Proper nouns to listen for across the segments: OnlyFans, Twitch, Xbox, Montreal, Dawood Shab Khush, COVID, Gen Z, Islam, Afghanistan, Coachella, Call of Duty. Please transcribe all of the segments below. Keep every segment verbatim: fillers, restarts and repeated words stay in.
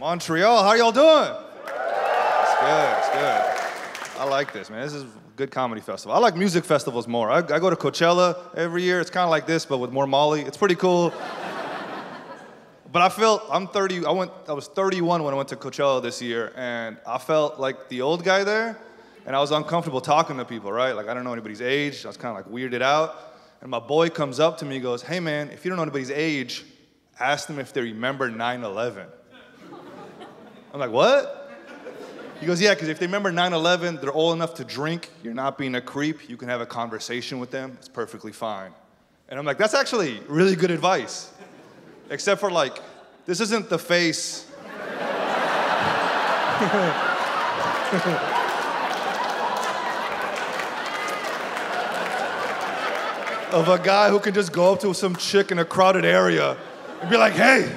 Montreal, how y'all doing? It's good, it's good. I like this, man. This is a good comedy festival. I like music festivals more. I, I go to Coachella every year. It's kind of like this, but with more Molly. It's pretty cool. But I felt, I'm thirty, I went, I was thirty-one when I went to Coachella this year, and I felt like the old guy there, and I was uncomfortable talking to people, right? Like, I don't know anybody's age. I was kind of like weirded out. And my boy comes up to me and goes, hey man, if you don't know anybody's age, ask them if they remember nine eleven. I'm like, what? He goes, yeah, because if they remember nine eleven, they're old enough to drink. You're not being a creep. You can have a conversation with them. It's perfectly fine. And I'm like, that's actually really good advice. Except for like, this isn't the face. Of a guy who can just go up to some chick in a crowded area and be like, hey,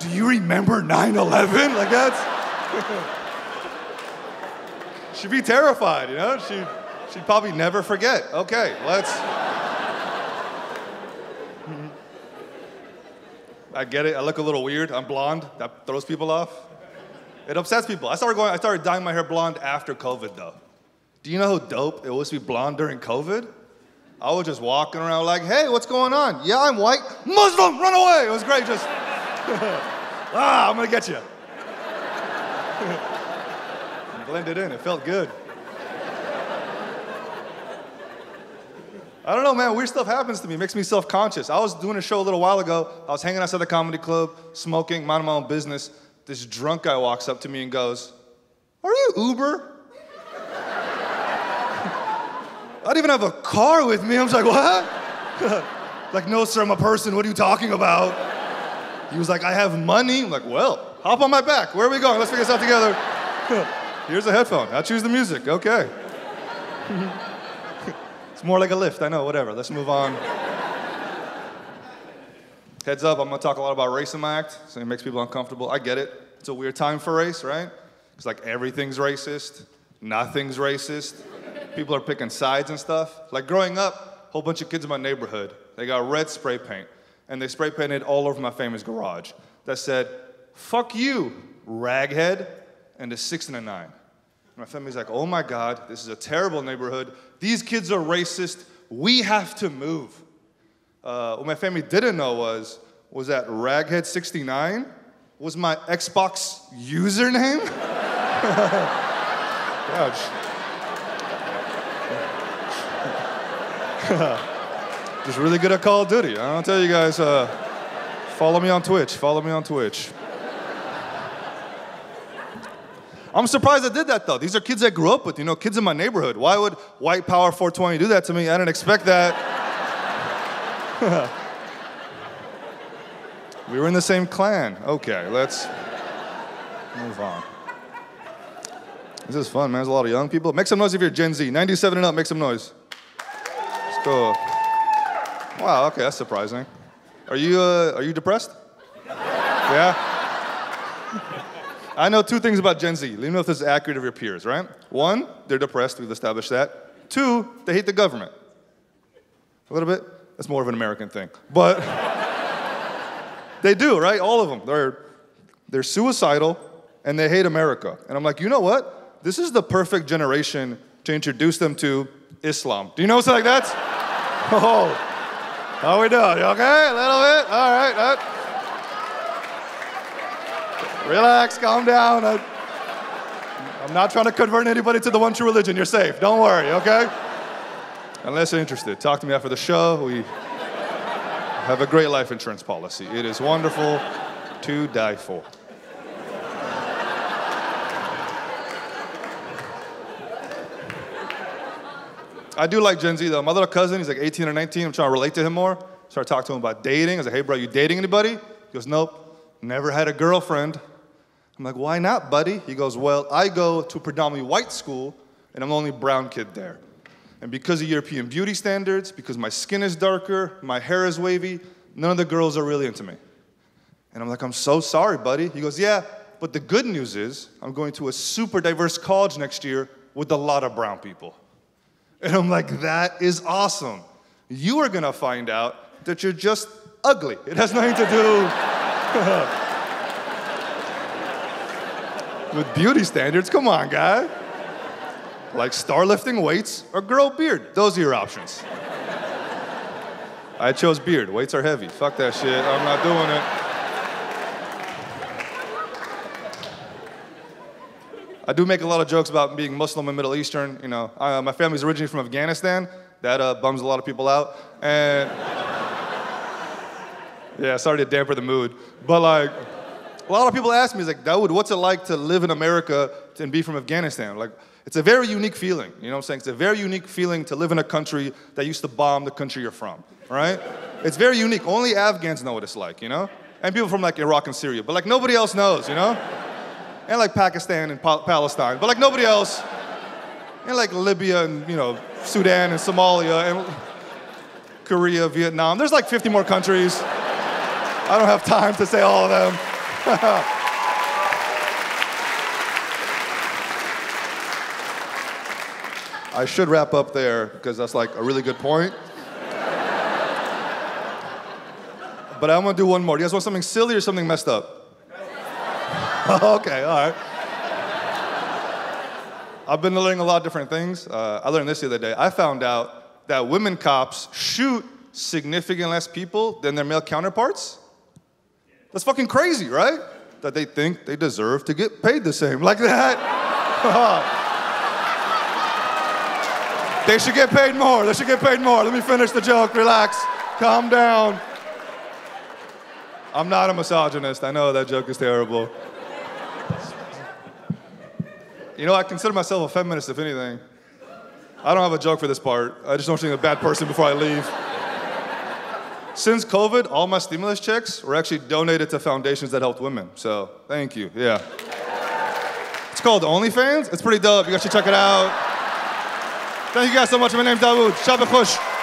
do you remember nine eleven? Like that's, she'd be terrified, you know? She'd, she'd probably never forget. Okay, let's. I get it, I look a little weird, I'm blonde, that throws people off. It upsets people. I started going, I started dyeing my hair blonde after COVID though. Do you know how dope it was to be blonde during COVID? I was just walking around like, hey, what's going on? Yeah, I'm white, Muslim, run away! It was great, just, ah, I'm gonna get you. Blended in, it felt good. I don't know, man, weird stuff happens to me. It makes me self-conscious. I was doing a show a little while ago. I was hanging outside the comedy club, smoking, minding my own business. This drunk guy walks up to me and goes, are you Uber? I don't even have a car with me. I was like, what? Like, no, sir, I'm a person. What are you talking about? He was like, I have money. I'm like, well, hop on my back. Where are we going? Let's figure this out together. Here's a headphone. I choose the music. Okay. More like a lift, I know, whatever, let's move on. Heads up, I'm gonna talk a lot about race in my act, so it makes people uncomfortable, I get it. It's a weird time for race, right? It's like everything's racist, nothing's racist, people are picking sides and stuff. Like growing up, a whole bunch of kids in my neighborhood, they got red spray paint, and they spray painted all over my family's garage that said, fuck you, raghead, and a six and a nine. My family's like, oh my God, this is a terrible neighborhood. These kids are racist. We have to move. Uh, what my family didn't know was, was that Raghead sixty-nine was my Xbox username. Ouch. Just really good at Call of Duty. I'll tell you guys, uh, follow me on Twitch, follow me on Twitch. I'm surprised I did that though. These are kids I grew up with, you know, kids in my neighborhood. Why would white power four twenty do that to me? I didn't expect that. We were in the same clan. Okay, let's move on. This is fun, man. There's a lot of young people. Make some noise if you're Gen Z. ninety-seven and up, make some noise. Let's go. Wow, okay, that's surprising. Are you, uh, are you depressed? Yeah? I know two things about Gen Z. Let me know if this is accurate of your peers, right? One, they're depressed, we've established that. Two, they hate the government. A little bit, that's more of an American thing. But they do, right? All of them. They're, they're suicidal and they hate America. And I'm like, you know what? This is the perfect generation to introduce them to Islam. Do you know something like that? Oh, how we doing? You okay, a little bit? All right. All right. Relax, calm down. I, I'm not trying to convert anybody to the one true religion. You're safe, don't worry, okay? Unless you're interested, talk to me after the show. We have a great life insurance policy. It is wonderful to die for. I do like Gen Z though. My little cousin, he's like eighteen or nineteen. I'm trying to relate to him more. Started talking to him about dating. I was like, hey bro, you dating anybody? He goes, nope. Never had a girlfriend. I'm like, why not, buddy? He goes, well, I go to a predominantly white school, and I'm the only brown kid there. And because of European beauty standards, because my skin is darker, my hair is wavy, none of the girls are really into me. And I'm like, I'm so sorry, buddy. He goes, yeah, but the good news is I'm going to a super diverse college next year with a lot of brown people. And I'm like, that is awesome. You are gonna find out that you're just ugly. It has nothing to do With beauty standards, come on, guy. Like star lifting weights or grow beard. Those are your options. I chose beard. Weights are heavy. Fuck that shit. I'm not doing it. I do make a lot of jokes about being Muslim and Middle Eastern. You know, uh, my family's originally from Afghanistan. That uh, bums a lot of people out. And yeah, sorry to dampen the mood, but like. A lot of people ask me, like, Dawood, what's it like to live in America and be from Afghanistan? Like, it's a very unique feeling, you know what I'm saying? It's a very unique feeling to live in a country that used to bomb the country you're from, right? It's very unique. Only Afghans know what it's like, you know? And people from, like, Iraq and Syria, but, like, nobody else knows, you know? And, like, Pakistan and pa Palestine, but, like, nobody else. And, like, Libya and, you know, Sudan and Somalia and Korea, Vietnam. There's, like, fifty more countries. I don't have time to say all of them. I should wrap up there because that's like a really good point. But I'm gonna do one more. Do you guys want something silly or something messed up? Okay, all right. I've been learning a lot of different things. Uh, I learned this the other day. I found out that women cops shoot significantly less people than their male counterparts. That's fucking crazy, right? That they think they deserve to get paid the same, like that. They should get paid more, they should get paid more. Let me finish the joke, relax, calm down. I'm not a misogynist, I know that joke is terrible. You know, I consider myself a feminist, if anything. I don't have a joke for this part. I just don't think I'm a bad person before I leave. Since COVID, all my stimulus checks were actually donated to foundations that helped women. So, thank you, yeah. It's called OnlyFans. It's pretty dope, you guys should check it out. Thank you guys so much, my name's Dawood. Shab Khush.